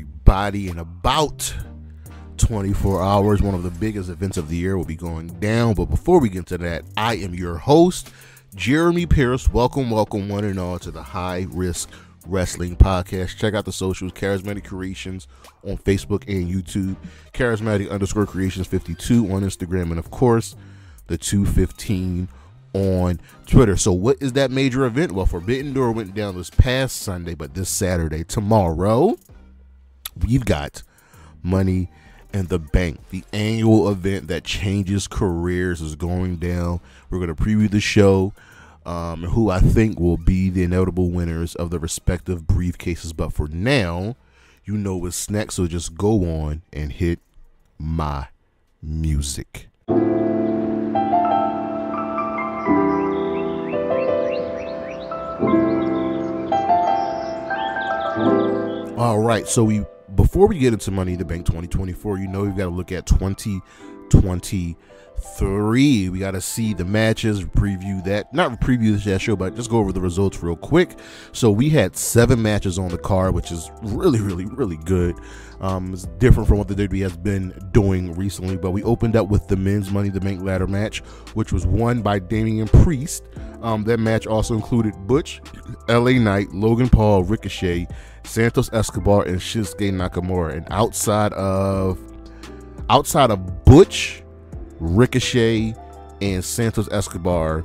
everybody. In about 24 hours, one of the biggest events of the year will be going down. But before we get to that, I am your host, Jeremy Pierce. Welcome one and all to the High Risk Wrestling Podcast. Check out the socials, Charismatic Creations on Facebook and YouTube, Charismatic_Creations52 on Instagram, and of course the 215 on Twitter. So what is that major event? Well, Forbidden Door went down this past Sunday, but this Saturday, tomorrow, we've got Money in the Bank. The annual event that changes careers is going down. We're going to preview the show, who I think will be the inevitable winners of the respective briefcases. But for now, you know what's next, so just go on and hit my music. All right, so before we get into Money in the Bank 2024, you know we've got to look at 2023. We got to see the matches, preview that, not preview that show, but just go over the results real quick. So we had 7 matches on the card, which is really good. It's different from what the WWE has been doing recently, but we opened up with the men's Money in the Bank ladder match, which was won by Damian Priest. That match also included Butch, LA Knight, Logan Paul, Ricochet, Santos Escobar, and Shinsuke Nakamura. And outside of Butch, Ricochet, and Santos Escobar,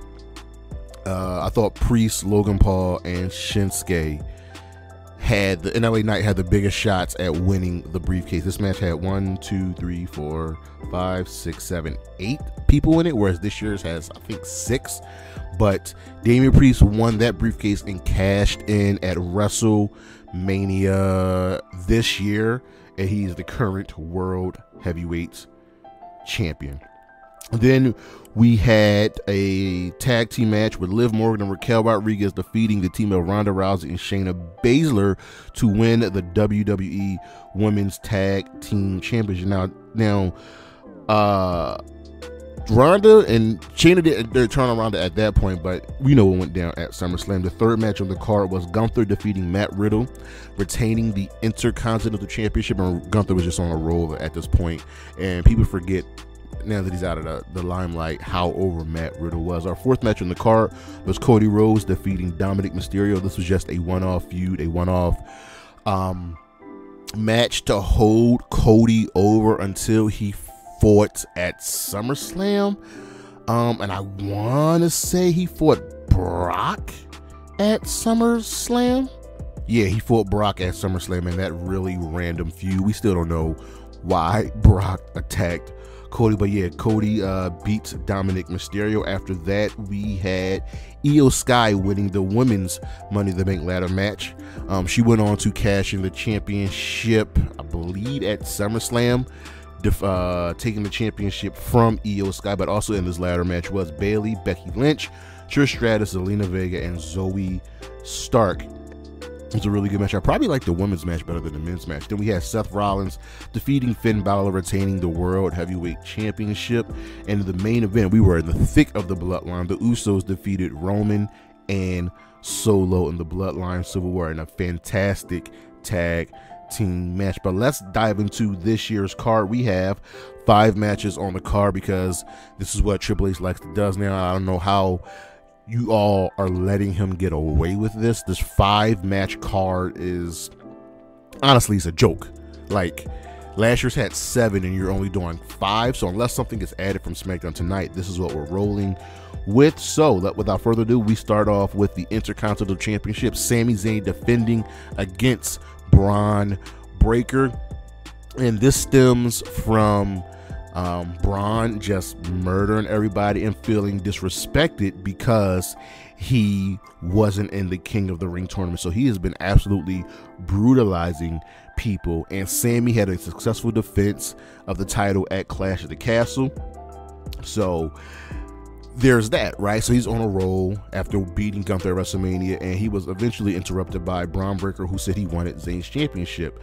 I thought Priest, Logan Paul, and Shinsuke and LA Knight had the biggest shots at winning the briefcase. This match had 8 people in it, whereas this year's has, I think, 6. But Damian Priest won that briefcase and cashed in at WrestleMania this year, and he's the current world heavyweight champion. Then we had a tag team match with Liv Morgan and Raquel Rodriguez defeating the team of Ronda Rousey and Shayna Baszler to win the WWE Women's Tag Team Championship. Now Ronda and Shayna did their turnaround at that point, but we know what went down at SummerSlam. The third match on the card was Gunther defeating Matt Riddle, retaining the Intercontinental Championship. And Gunther was just on a roll at this point, and people forget, now that he's out of the limelight, how over Matt Riddle was. Our fourth match on the card was Cody Rhodes defeating Dominic Mysterio. This was just a one-off feud, a one-off match to hold Cody over until he fought at SummerSlam, and I want to say he fought Brock at SummerSlam. Yeah, he fought Brock at SummerSlam in that really random feud. We still don't know why Brock attacked Cody, but yeah, Cody beats Dominic Mysterio. After that, we had IYO SKY winning the women's Money in the Bank ladder match. She went on to cash in the championship, I believe, at SummerSlam, taking the championship from IYO SKY. But also in this ladder match was Bayley, Becky Lynch, Trish Stratus, Zelina Vega, and Zoey Stark. It's a really good match. I probably like the women's match better than the men's match. Then we had Seth Rollins defeating Finn Balor, retaining the World Heavyweight Championship. And the main event, we were in the thick of the Bloodline. The Usos defeated Roman and Solo in the Bloodline Civil War in a fantastic tag team match. But let's dive into this year's card. We have 5 matches on the card because this is what Triple H likes to do now. I don't know how you all are letting him get away with this. This 5 match card is honestly, it's a joke. Like, last year's had 7 and you're only doing 5. So unless something gets added from SmackDown tonight, this is what we're rolling with. So without further ado, we start off with the Intercontinental Championship. Sami Zayn defending against Bron Breakker, and this stems from Bron just murdering everybody and feeling disrespected because he wasn't in the King of the Ring tournament. So he has been absolutely brutalizing people, and Sami had a successful defense of the title at Clash of the Castle. So there's that, right? So he's on a roll after beating Gunther at WrestleMania, and he was eventually interrupted by Bron Breakker, who said he wanted Zayn's championship.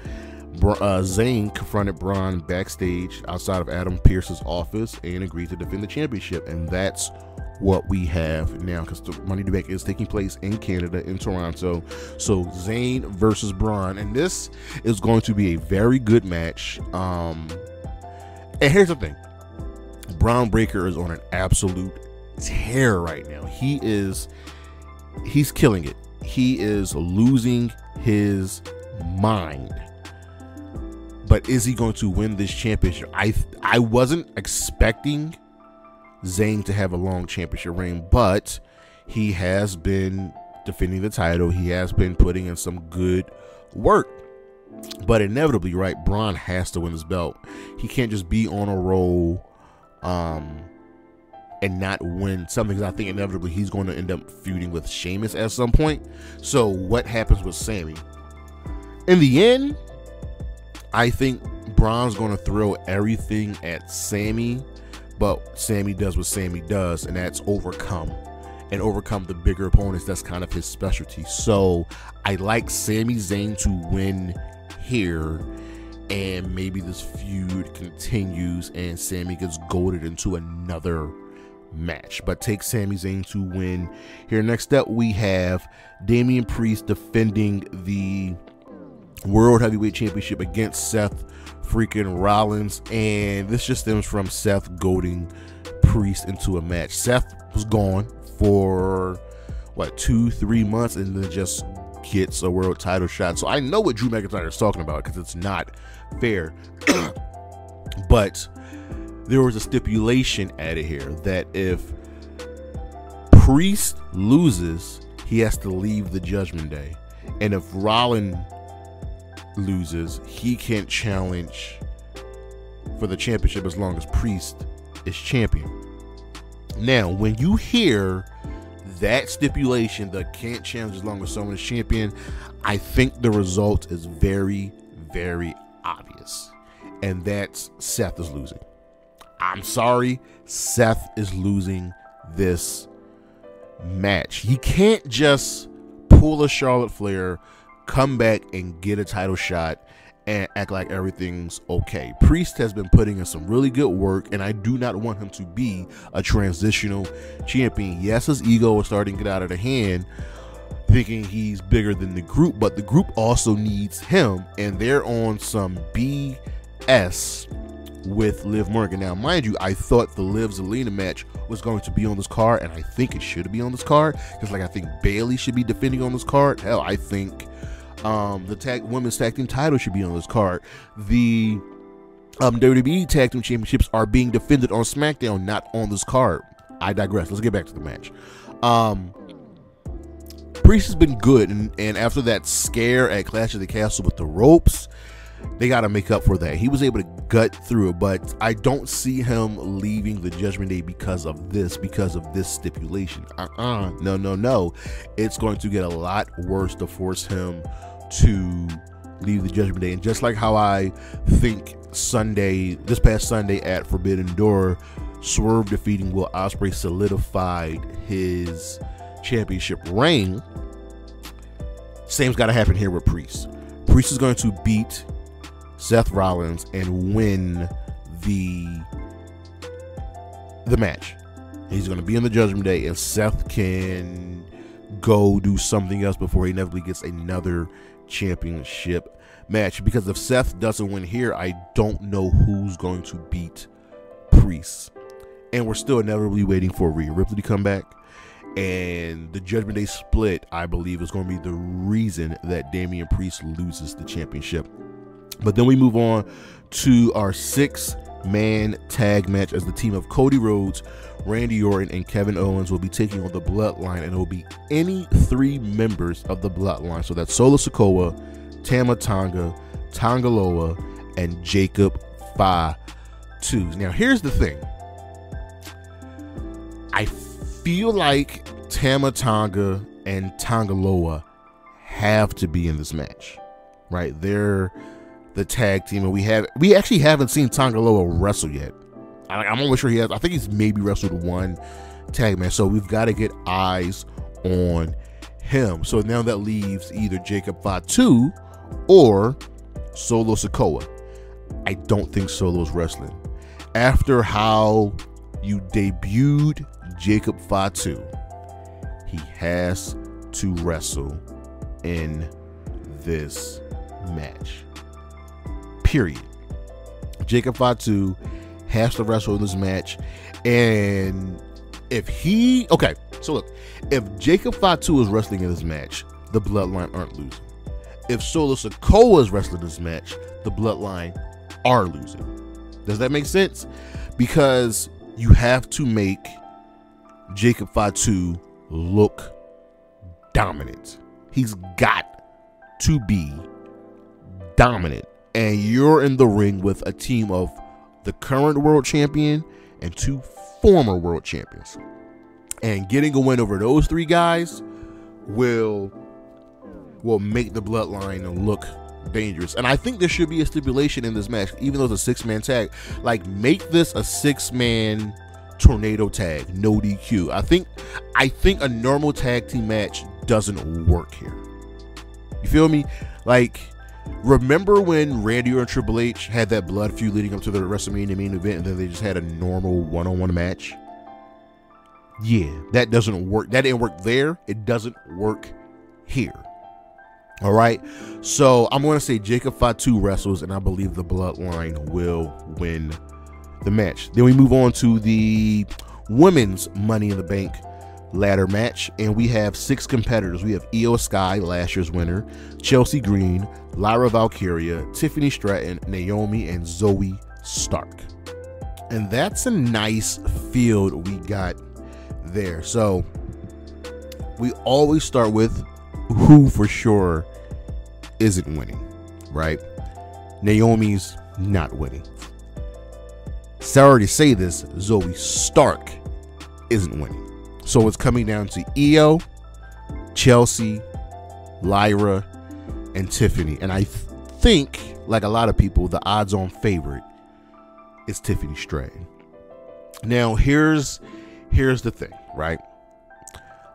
Zayn confronted Bron backstage outside of Adam Pearce's office and agreed to defend the championship, and that's what we have now, because the Money in the Bank is taking place in Canada, in Toronto. So Zayn versus Bron, and this is going to be a very good match. And here's the thing, Bron Breakker is on an absolute tear right now. He's killing it. He is losing his mind. But is he going to win this championship? I wasn't expecting Zayn to have a long championship reign, but he has been defending the title. He has been putting in some good work. But inevitably, right, Bron has to win this belt. He can't just be on a roll and not win something, because I think inevitably he's going to end up feuding with Sheamus at some point. So what happens with Sami? In the end, I think Bron's going to throw everything at Sami, but Sami does what Sami does, and that's overcome and overcome the bigger opponents. That's kind of his specialty. So I like Sami Zayn to win here, and maybe this feud continues and Sami gets goaded into another match, but take Sami Zayn to win here. Next up, we have Damian Priest defending the World Heavyweight Championship against Seth freaking Rollins, and this just stems from Seth goading Priest into a match. Seth was gone for what, 2-3 months, and then just gets a world title shot. So I know what Drew McIntyre is talking about, because it's not fair. But there was a stipulation added here that if Priest loses, he has to leave the Judgment Day, and if Rollins loses, he can't challenge for the championship as long as Priest is champion. Now, when you hear that stipulation, that can't challenge as long as someone is champion, I think the result is very, very obvious, and that's Seth is losing. I'm sorry, Seth is losing this match. He can't just pull a Charlotte Flair, come back and get a title shot, and act like everything's okay. Priest has been putting in some really good work, and I do not want him to be a transitional champion. Yes, his ego is starting to get out of the hand, thinking he's bigger than the group, but the group also needs him, and they're on some BS with Liv Morgan. Now, mind you, I thought the Liv Zelina match was going to be on this card, and I think it should be on this card. Just like I think Bayley should be defending on this card. Hell, I think the women's tag team title should be on this card. The WWE tag team championships are being defended on SmackDown, not on this card. I digress. Let's get back to the match. Priest has been good, and after that scare at Clash of the Castle with the ropes, they got to make up for that. He was able to gut through it, but I don't see him leaving the Judgment Day because of this stipulation. No. It's going to get a lot worse to force him to leave the Judgment Day. And just like how I think this past Sunday at Forbidden Door, Swerve defeating Will Ospreay solidified his championship reign, same's got to happen here with Priest. Priest is going to beat Seth Rollins and win the match. He's going to be in the Judgment Day, and Seth can go do something else before he inevitably gets another championship match. Because if Seth doesn't win here, I don't know who's going to beat Priest. And we're still inevitably waiting for Rhea Ripley to come back. And the Judgment Day split, I believe, is going to be the reason that Damian Priest loses the championship. But then we move on to our 6-man tag match, as the team of Cody Rhodes, Randy Orton, and Kevin Owens will be taking on the Bloodline, and it will be any 3 members of the Bloodline. So that's Solo Sikoa, Tama Tonga, Tonga Loa, and Jacob Fatu. Now, here's the thing. I feel like Tama Tonga and Tonga Loa have to be in this match, right? They're the tag team, and we actually haven't seen Tonga Loa wrestle yet. I'm almost sure he has. I think he's maybe wrestled one tag match, so we've got to get eyes on him. So now that leaves either Jacob Fatu or Solo Sikoa. I don't think Solo's wrestling. After how you debuted Jacob Fatu, he has to wrestle in this match. Period. Jacob Fatu has to wrestle in this match. And if he... Okay, so look. If Jacob Fatu is wrestling in this match, the Bloodline aren't losing. If Solo Sikoa is wrestling in this match, the Bloodline are losing. Does that make sense? Because you have to make Jacob Fatu look dominant. He's got to be dominant. And you're in the ring with a team of the current world champion and two former world champions. And getting a win over those three guys will make the Bloodline look dangerous. And I think there should be a stipulation in this match, even though it's a six-man tag. Like, make this a six-man tornado tag, no DQ. I think a normal tag team match doesn't work here. You feel me? Like, remember when Randy Orton and Triple H had that blood feud leading up to the WrestleMania main event, and then they just had a normal one-on-one match? Yeah, that doesn't work. That didn't work there. It doesn't work here. All right, so I'm going to say Jacob Fatu wrestles, and I believe the Bloodline will win the match. Then we move on to the women's Money in the Bank ladder match, and we have six competitors. We have IYO SKY, last year's winner, Chelsea Green, Lyra Valkyria, Tiffany Stratton, Naomi, and Zoey Stark. And that's a nice field we got there. So we always start with who for sure isn't winning, right? Naomi's not winning. Sorry to say this, Zoey Stark isn't winning. So it's coming down to IYO, Chelsea, Lyra, and Tiffany. And I think, like a lot of people, the odds-on favorite is Tiffany Stratton. Now, here's the thing, right?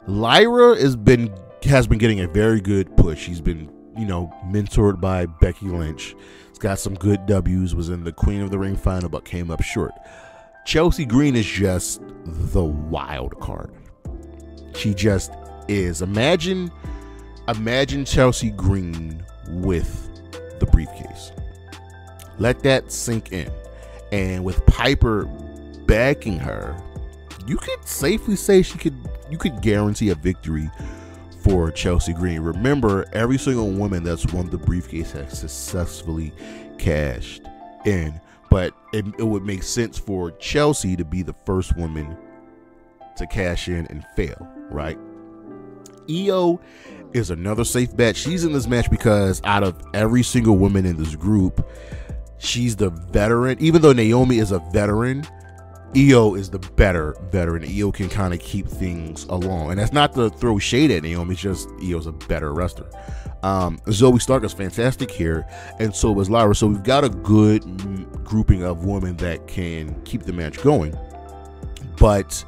Lyra has been getting a very good push. She's been, mentored by Becky Lynch. She's got some good W's, was in the Queen of the Ring final, but came up short. Chelsea Green is just the wild card. She just is. Imagine Chelsea Green with the briefcase. Let that sink in. And with Piper backing her, you could safely say you could guarantee a victory for Chelsea Green. Remember, every single woman that's won the briefcase has successfully cashed in, but it would make sense for Chelsea to be the first woman to cash in and fail, right? IYO is another safe bet. She's in this match because out of every single woman in this group, she's the veteran. Even though Naomi is a veteran, IYO is the better veteran. IYO can kind of keep things along. And that's not to throw shade at Naomi, it's just IYO's a better wrestler. Zoey Stark is fantastic here, and so is Lyra. So we've got a good grouping of women that can keep the match going. But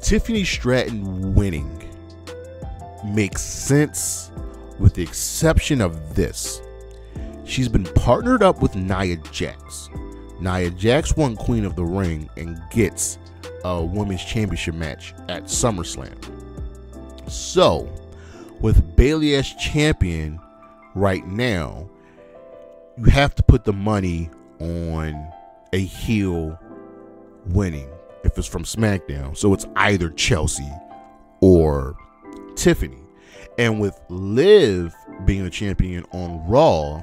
Tiffany Stratton winning makes sense with the exception of this. She's been partnered up with Nia Jax. Nia Jax won Queen of the Ring and gets a women's championship match at SummerSlam. So, with Bayley as champion right now, you have to put the money on a heel winning if it's from SmackDown. So it's either Chelsea or Tiffany. And with Liv being the champion on Raw,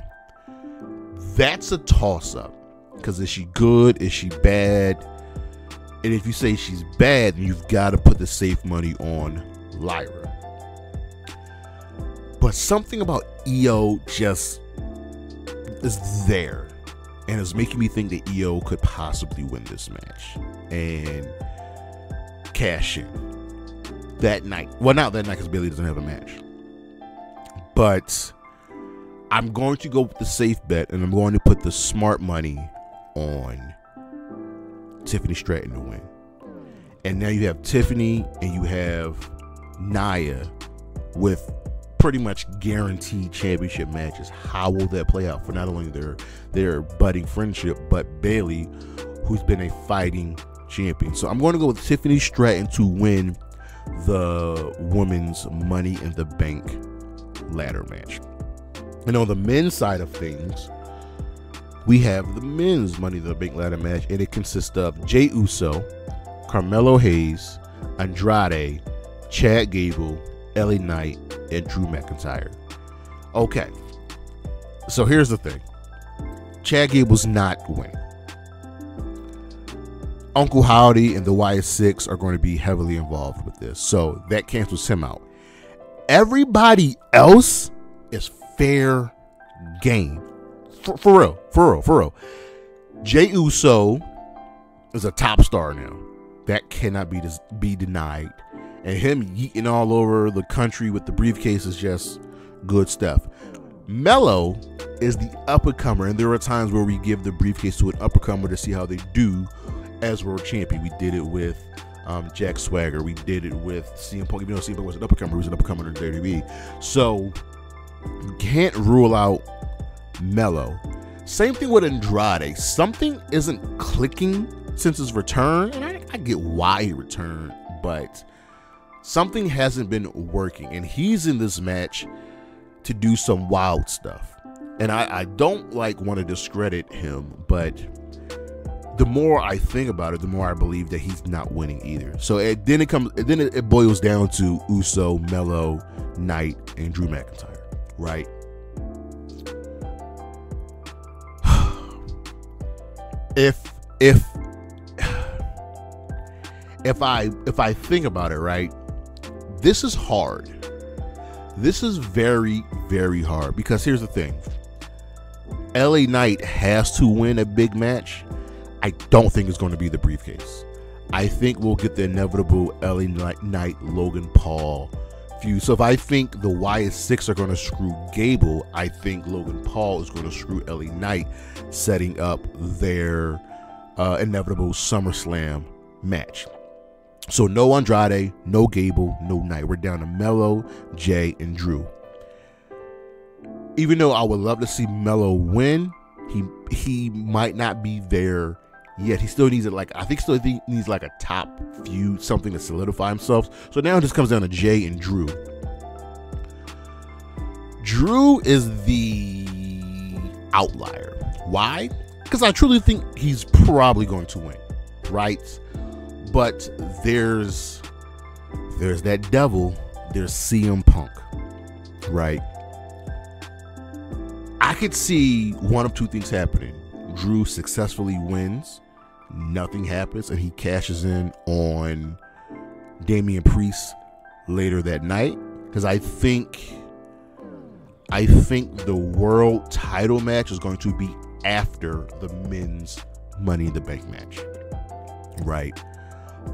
that's a toss-up. Because is she good? Is she bad? And if you say she's bad, then you've got to put the safe money on Lyra. But something about IYO just is there. And it's making me think that IYO could possibly win this match and cash in that night. Well, not that night because Bayley doesn't have a match. But I'm going to go with the safe bet, and I'm going to put the smart money on Tiffany Stratton to win. And now you have Tiffany and you have Nia with pretty much guaranteed championship matches. How will that play out for not only their budding friendship, but Bayley, who's been a fighting champion. So I'm going to go with Tiffany Stratton to win the women's Money in the Bank ladder match. And on the men's side of things, we have the men's Money in the Bank ladder match, and it consists of Jey Uso, Carmelo Hayes, Andrade, Chad Gable, LA Knight, and Drew McIntyre. Okay, so here's the thing. Chad Gable's not winning. Uncle Howdy and the YS6 are going to be heavily involved with this, so that cancels him out. Everybody else is fair game. For real. Jey Uso is a top star now. That cannot be denied. And him yeeting all over the country with the briefcase is just good stuff. Melo is the up-and-comer, and there are times where we give the briefcase to an up-and-comer to see how they do as world champion. We did it with Jack Swagger. We did it with CM Punk. Even though CM Punk was an up-and-comer, he was an up-and-comer in WWE. So you can't rule out Melo. Same thing with Andrade. Something isn't clicking since his return, and I get why he returned, but something hasn't been working, and he's in this match to do some wild stuff. And I don't want to discredit him, but the more I think about it, the more I believe that he's not winning either. So it boils down to Uso, Melo, Knight, and Drew McIntyre, right? If I think about it, right, this is hard. This is very, very hard, because here's the thing. LA Knight has to win a big match. I don't think it's going to be the briefcase. I think we'll get the inevitable LA Knight, Logan Paul feud. So if I think the YS6 are going to screw Gable, I think Logan Paul is going to screw LA Knight, setting up their inevitable SummerSlam match. So no Andrade, no Gable, no Knight. We're down to Melo, Jey, and Drew. Even though I would love to see Melo win, he might not be there yet. He still needs it. I think he needs a top feud, something to solidify himself. So now it just comes down to Jey and Drew. Drew is the outlier. Why? Because I truly think he's probably going to win, right? But there's that devil, there's CM Punk, right? I could see one of two things happening. Drew successfully wins, nothing happens, and he cashes in on Damian Priest later that night. Because I think the world title match is going to be after the men's Money in the Bank match, right?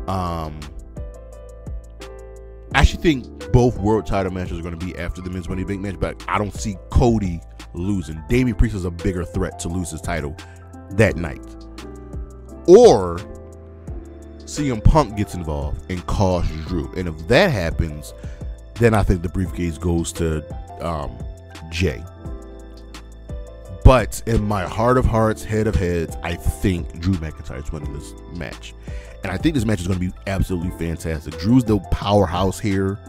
I actually think both world title matches are going to be after the men's Money in the Bank match, but I don't see Cody losing. Damian Priest is a bigger threat to lose his title that night. Or CM Punk gets involved and costs Drew. And if that happens, then I think the briefcase goes to Jey. But in my heart of hearts, head of heads, I think Drew McIntyre is winning this match. And I think this match is going to be absolutely fantastic. Drew's the powerhouse here.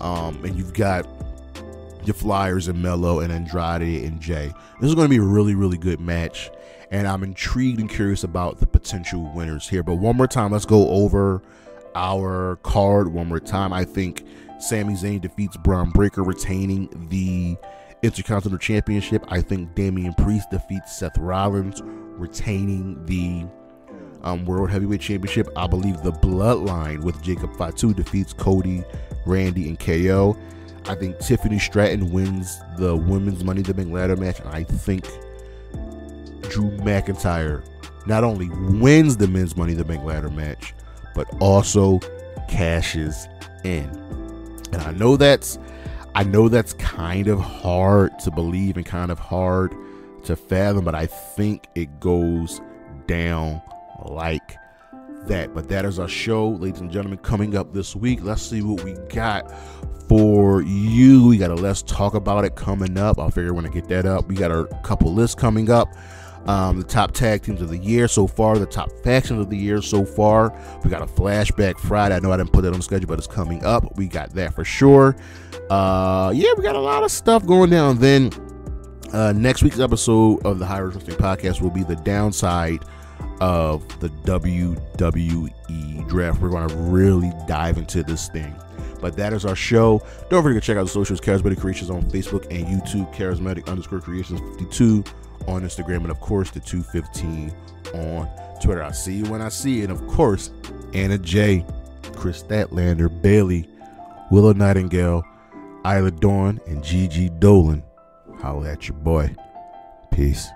And you've got your flyers and Melo and Andrade and Jey. This is going to be a really, really good match. And I'm intrigued and curious about the potential winners here. But one more time, let's go over our card one more time. I think Sami Zayn defeats Bron Breakker, retaining the Intercontinental Championship. I think Damian Priest defeats Seth Rollins, retaining the World Heavyweight Championship. I believe the Bloodline with Jacob Fatu defeats Cody, Randy, and KO. I think Tiffany Stratton wins the women's Money in the Bank ladder match. And I think Drew McIntyre not only wins the men's Money in the Bank ladder match, but also cashes in. And I know that's kind of hard to believe and kind of hard to fathom, but I think it goes down like that. But that is our show, ladies and gentlemen. Coming up this week, let's see what we got for you. We got a Let's Talk About It coming up. I'll figure when I get that up. We got a couple lists coming up. the top tag teams of the year so far, the top factions of the year so far. We got a flashback Friday. I know I didn't put that on the schedule, but it's coming up. We got that for sure. Yeah, we got a lot of stuff going down. Then next week's episode of the High Risk Wrestling Podcast will be the downside of the WWE draft. We're going to really dive into this thing. But that is our show. Don't forget to check out the socials, Charismatic Creations on Facebook and YouTube, Charismatic_Creations52 on Instagram, and of course the 215 on Twitter. I'll see you when I see you. And of course, Anna J, Chris Statlander, Bailey, Willow Nightingale, Isla Dawn, and Gigi Dolan. Holla at your boy. Peace.